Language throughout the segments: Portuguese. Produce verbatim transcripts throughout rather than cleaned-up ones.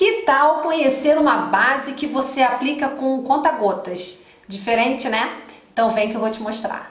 Que tal conhecer uma base que você aplica com conta-gotas? Diferente, né? Então vem que eu vou te mostrar.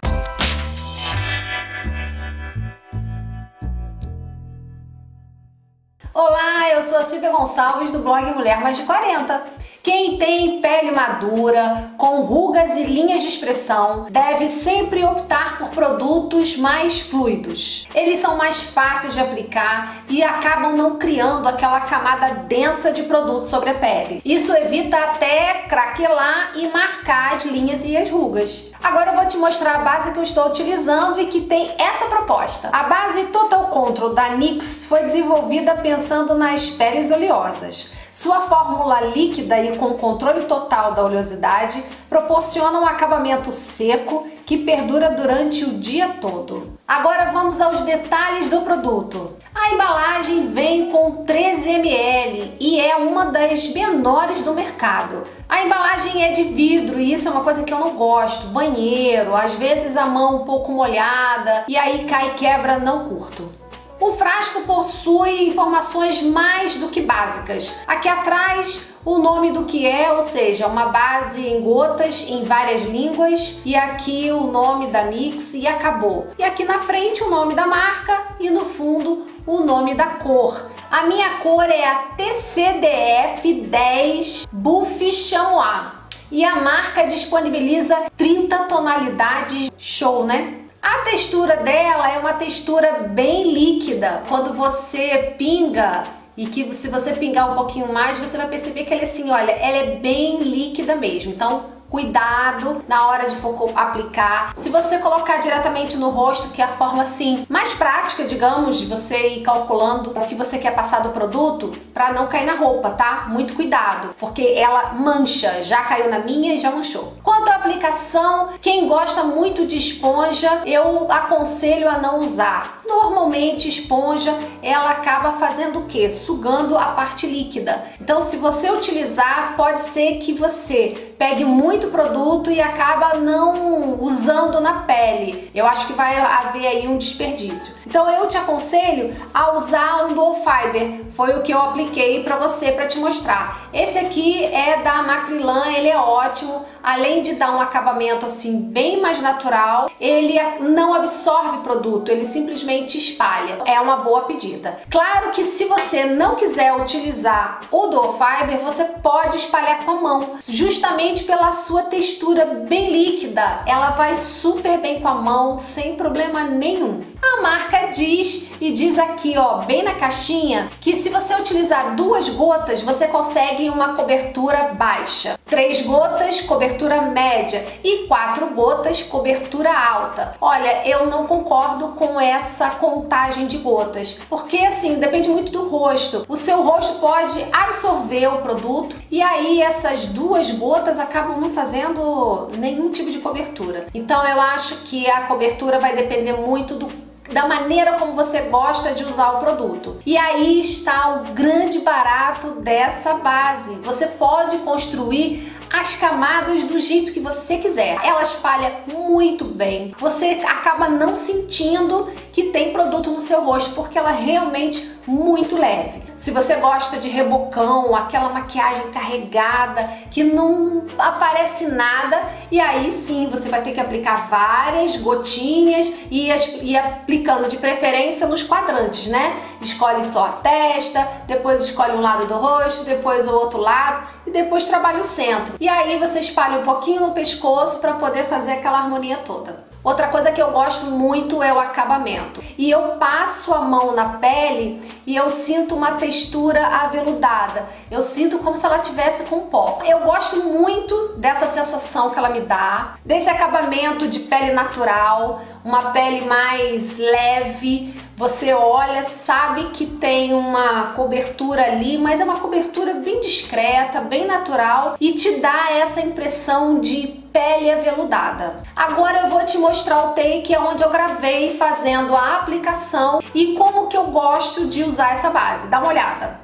Olá, eu sou a Silvia Gonçalves do blog Mulher Mais de quarenta. Quem tem pele madura, com rugas e linhas de expressão, deve sempre optar por produtos mais fluidos. Eles são mais fáceis de aplicar e acabam não criando aquela camada densa de produto sobre a pele. Isso evita até craquelar e marcar as linhas e as rugas. Agora eu vou te mostrar a base que eu estou utilizando e que tem essa proposta. A base Total Control da nix foi desenvolvida pensando nas peles oleosas. Sua fórmula líquida e com controle total da oleosidade proporciona um acabamento seco que perdura durante o dia todo. Agora vamos aos detalhes do produto. A embalagem vem com treze mililitros e é uma das menores do mercado. A embalagem é de vidro e isso é uma coisa que eu não gosto. Banheiro, às vezes a mão um pouco molhada e aí cai e quebra, não curto. O frasco possui informações mais do que básicas. Aqui atrás o nome do que é, ou seja, uma base em gotas, em várias línguas, e aqui o nome da nix e acabou. E aqui na frente o nome da marca e no fundo o nome da cor. A minha cor é a T C D F dez Buffy Chamois e a marca disponibiliza trinta tonalidades, show, né? A textura dela é uma textura bem líquida. Quando você pinga, e que se você pingar um pouquinho mais, você vai perceber que ela é assim, olha, ela é bem líquida mesmo. Então, cuidado na hora de aplicar. Se você colocar diretamente no rosto, que é a forma assim mais prática, digamos, de você ir calculando o que você quer passar do produto, pra não cair na roupa, tá? Muito cuidado, porque ela mancha. Já caiu na minha e já manchou. Quanto à aplicação, quem gosta muito de esponja, eu aconselho a não usar. Normalmente, esponja, ela acaba fazendo o quê? Sugando a parte líquida. Então, se você utilizar, pode ser que você pegue muito produto e acaba não usando na pele. Eu acho que vai haver aí um desperdício. Então eu te aconselho a usar um dual fiber. Foi o que eu apliquei para você, para te mostrar. Esse aqui é da Macrilan, ele é ótimo. Além de dar um acabamento assim bem mais natural, ele não absorve produto, ele simplesmente espalha. É uma boa pedida. Claro que se você não quiser utilizar o dual fiber, você pode espalhar com a mão, justamente pela sua textura bem líquida. Ela vai super bem com a mão, sem problema nenhum. A marca diz, e diz aqui ó, bem na caixinha, que se você utilizar duas gotas, você consegue uma cobertura baixa. Três gotas, cobertura cobertura média, e quatro gotas, cobertura alta. Olha, eu não concordo com essa contagem de gotas, porque assim, depende muito do rosto. O seu rosto pode absorver o produto e aí essas duas gotas acabam não fazendo nenhum tipo de cobertura. Então eu acho que a cobertura vai depender muito do da maneira como você gosta de usar o produto. E aí está o grande barato dessa base. Você pode construir as camadas do jeito que você quiser. Ela espalha muito bem. Você acaba não sentindo que tem produto no seu rosto, porque ela é realmente muito leve. Se você gosta de rebocão, aquela maquiagem carregada que não aparece nada, e aí sim você vai ter que aplicar várias gotinhas e, e aplicando de preferência nos quadrantes, né? Escolhe só a testa, depois escolhe um lado do rosto, depois o outro lado, e depois trabalha o centro. E aí você espalha um pouquinho no pescoço para poder fazer aquela harmonia toda. Outra coisa que eu gosto muito é o acabamento. E eu passo a mão na pele e eu sinto uma textura aveludada. Eu sinto como se ela tivesse com pó. Eu gosto muito dessa sensação que ela me dá, desse acabamento de pele natural, uma pele mais leve. Você olha, sabe que tem uma cobertura ali, mas é uma cobertura bem discreta, bem natural, e te dá essa impressão de pele aveludada. Agora eu vou te mostrar o take onde eu gravei fazendo a aplicação e como que eu gosto de usar essa base. Dá uma olhada.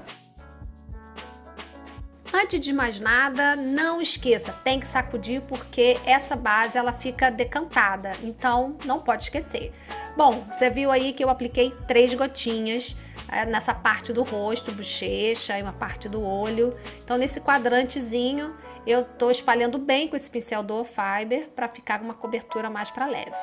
Antes de mais nada, não esqueça, tem que sacudir porque essa base ela fica decantada, então não pode esquecer. Bom, você viu aí que eu apliquei três gotinhas nessa parte do rosto, bochecha e uma parte do olho. Então nesse quadrantezinho eu tô espalhando bem com esse pincel do Fiber para ficar uma cobertura mais para leve.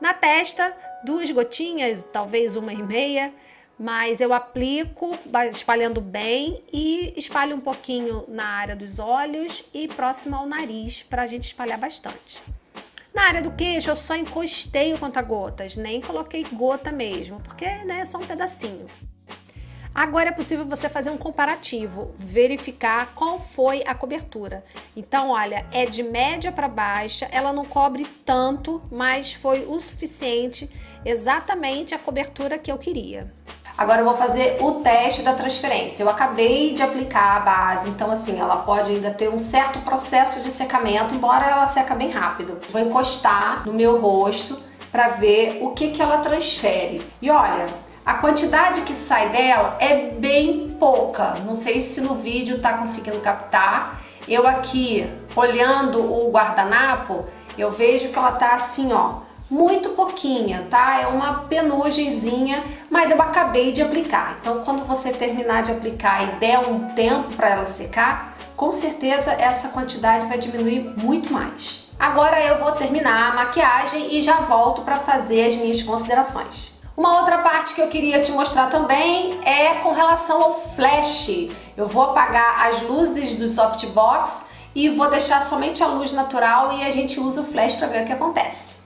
Na testa, duas gotinhas, talvez uma e meia, mas eu aplico espalhando bem e espalho um pouquinho na área dos olhos e próximo ao nariz para a gente espalhar bastante. Na área do queixo eu só encostei o conta-gotas, nem coloquei gota mesmo, porque né, é só um pedacinho. Agora é possível você fazer um comparativo, verificar qual foi a cobertura. Então olha, é de média para baixa, ela não cobre tanto, mas foi o suficiente, exatamente a cobertura que eu queria. Agora eu vou fazer o teste da transferência. Eu acabei de aplicar a base, então assim, ela pode ainda ter um certo processo de secamento, embora ela seca bem rápido. Vou encostar no meu rosto para ver o que que ela transfere. E olha, a quantidade que sai dela é bem pouca. Não sei se no vídeo tá conseguindo captar. Eu aqui, olhando o guardanapo, eu vejo que ela tá assim, ó, muito pouquinha, tá? É uma penugemzinha, mas eu acabei de aplicar. Então, quando você terminar de aplicar e der um tempo para ela secar, com certeza essa quantidade vai diminuir muito mais. Agora eu vou terminar a maquiagem e já volto para fazer as minhas considerações. Uma outra parte que eu queria te mostrar também é com relação ao flash. Eu vou apagar as luzes do softbox e vou deixar somente a luz natural e a gente usa o flash para ver o que acontece.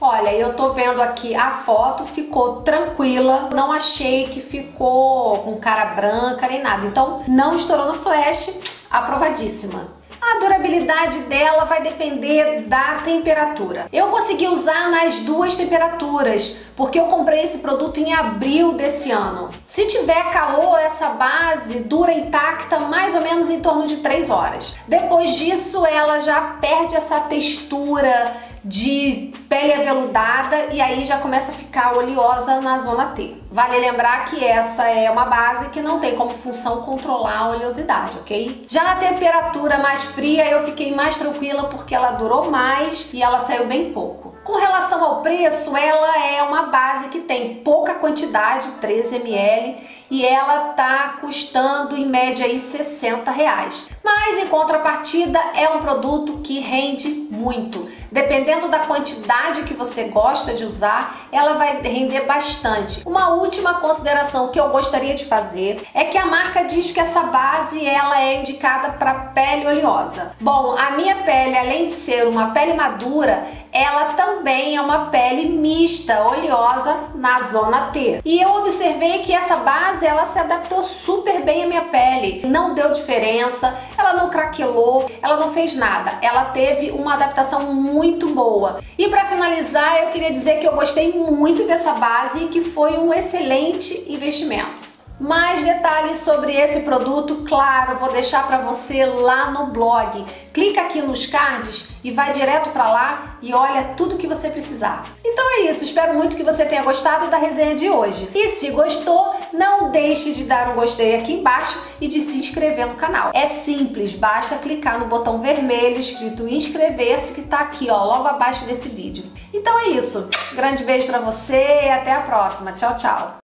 Olha, eu tô vendo aqui a foto, ficou tranquila, não achei que ficou com cara branca nem nada, então não estourou no flash, aprovadíssima. A durabilidade dela vai depender da temperatura. Eu consegui usar nas duas temperaturas, porque eu comprei esse produto em abril desse ano. Se tiver calor, essa base dura intacta mais ou menos em torno de três horas. Depois disso, ela já perde essa textura de pele aveludada e aí já começa a ficar oleosa na zona T. Vale lembrar que essa é uma base que não tem como função controlar a oleosidade, ok? Já na temperatura mais fria eu fiquei mais tranquila porque ela durou mais e ela saiu bem pouco. Com relação ao preço, ela é uma base que tem pouca quantidade, treze mililitros, e ela tá custando em média aí sessenta reais. Mas em contrapartida é um produto que rende muito. Dependendo da quantidade que você gosta de usar, ela vai render bastante. Uma última consideração que eu gostaria de fazer é que a marca diz que essa base ela é indicada para pele oleosa. Bom, a minha pele, além de ser uma pele madura, ela também é uma pele mista, oleosa na zona T. E eu observei que essa base ela se adaptou super bem à minha pele. Não deu diferença, ela não craquelou, ela não fez nada. Ela teve uma adaptação muito boa. E para finalizar, eu queria dizer que eu gostei muito dessa base e que foi um excelente investimento. Mais detalhes sobre esse produto, claro, vou deixar para você lá no blog. Clica aqui nos cards e vai direto para lá e olha tudo que você precisar. Então é isso, espero muito que você tenha gostado da resenha de hoje. E se gostou, não deixe de dar um gostei aqui embaixo e de se inscrever no canal. É simples, basta clicar no botão vermelho escrito inscrever-se que tá aqui, ó, logo abaixo desse vídeo. Então é isso, grande beijo para você e até a próxima. Tchau, tchau!